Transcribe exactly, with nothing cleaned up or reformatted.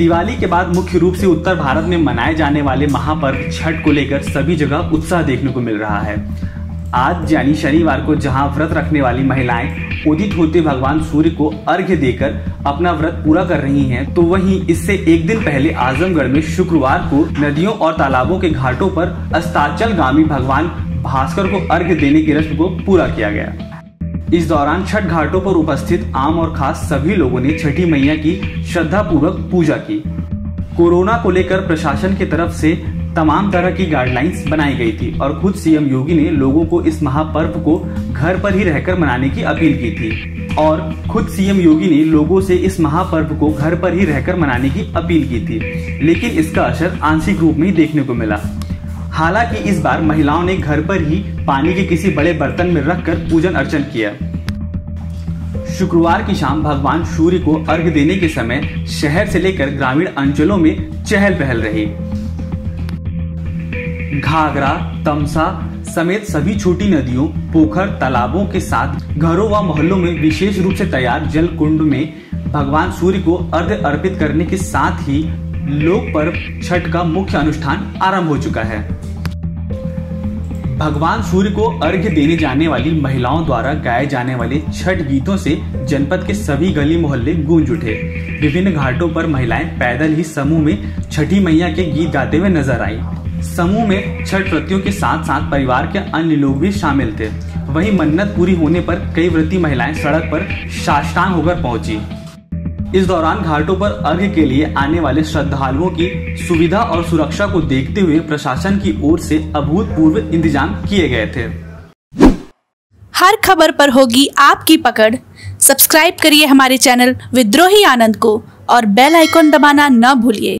दिवाली के बाद मुख्य रूप से उत्तर भारत में मनाए जाने वाले महापर्व छठ को लेकर सभी जगह उत्साह देखने को मिल रहा है। आज यानी शनिवार को जहां व्रत रखने वाली महिलाएं उदित होते भगवान सूर्य को अर्घ्य देकर अपना व्रत पूरा कर रही हैं, तो वहीं इससे एक दिन पहले आजमगढ़ में शुक्रवार को नदियों और तालाबों के घाटों पर अस्ताचलगामी भगवान भास्कर को अर्घ्य देने की रस्म को पूरा किया गया। इस दौरान छठ घाटों पर उपस्थित आम और खास सभी लोगों ने छठी मैया की श्रद्धा पूर्वक पूजा की। कोरोना को लेकर प्रशासन की तरफ से तमाम तरह की गाइडलाइंस बनाई गई थी और खुद सीएम योगी ने लोगों को इस महापर्व को घर पर ही रहकर मनाने की अपील की थी और खुद सीएम योगी ने लोगों से इस महापर्व को घर पर ही रहकर मनाने की अपील की थी, लेकिन इसका असर आंशिक रूप में ही देखने को मिला। हालांकि इस बार महिलाओं ने घर पर ही पानी के किसी बड़े बर्तन में रखकर पूजन अर्चन किया। शुक्रवार की शाम भगवान सूर्य को अर्घ्य देने के समय शहर से लेकर ग्रामीण अंचलों में चहल पहल रही। घाघरा, तमसा समेत सभी छोटी नदियों, पोखर, तालाबों के साथ घरों व मोहल्लों में विशेष रूप से तैयार जल कुंड में भगवान सूर्य को अर्घ्य अर्पित करने के साथ ही लोक पर्व छठ का मुख्य अनुष्ठान आरंभ हो चुका है। भगवान सूर्य को अर्घ्य देने जाने वाली महिलाओं द्वारा गाए जाने वाले छठ गीतों से जनपद के सभी गली मोहल्ले गूंज उठे। विभिन्न घाटों पर महिलाएं पैदल ही समूह में छठी मैया के गीत गाते हुए नजर आई। समूह में छठ व्रतियों के साथ साथ परिवार के अन्य लोग भी शामिल थे। वहीं मन्नत पूरी होने पर कई व्रती महिलाएं सड़क पर साष्टांग होकर पहुंची। इस दौरान घाटों पर अर्घ्य के लिए आने वाले श्रद्धालुओं की सुविधा और सुरक्षा को देखते हुए प्रशासन की ओर से अभूतपूर्व इंतजाम किए गए थे। हर खबर पर होगी आपकी पकड़। सब्सक्राइब करिए हमारे चैनल विद्रोही आनंद को और बेल आइकॉन दबाना न भूलिए।